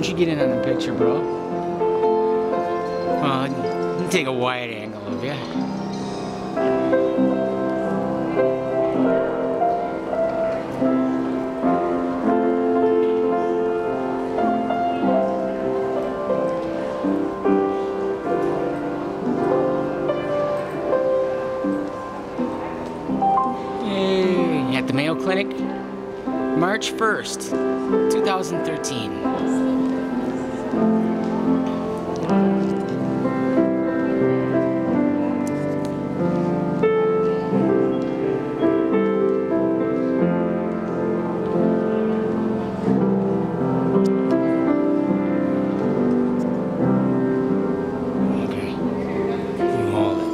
don't you get in on the picture, bro? Well, you can take a wide angle of you. Yay. At the Mayo Clinic, March 1st, 2013.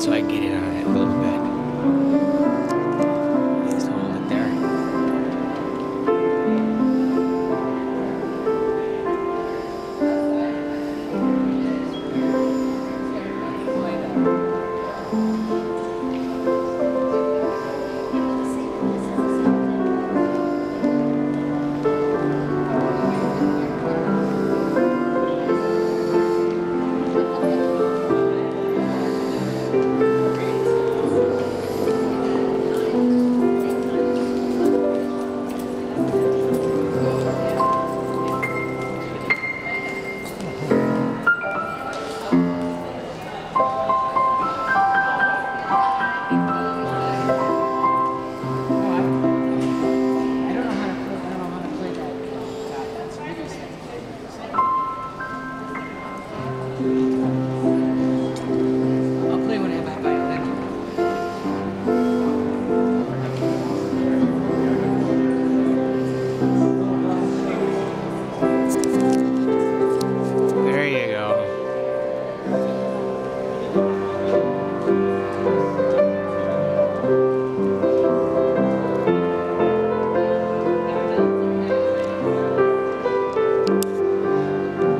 So I get in on it a little bit. Just hold it there.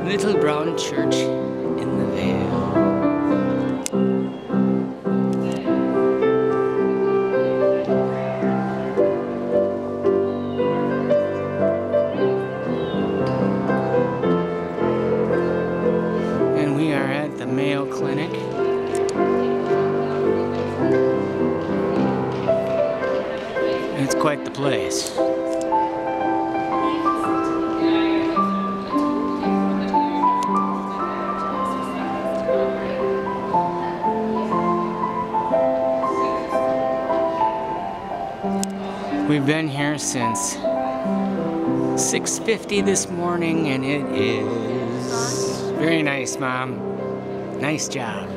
Little brown church in the Vale. And we are at the Mayo Clinic. It's quite the place. We've been here since 6:50 this morning, and it is very nice, Mom. Nice job.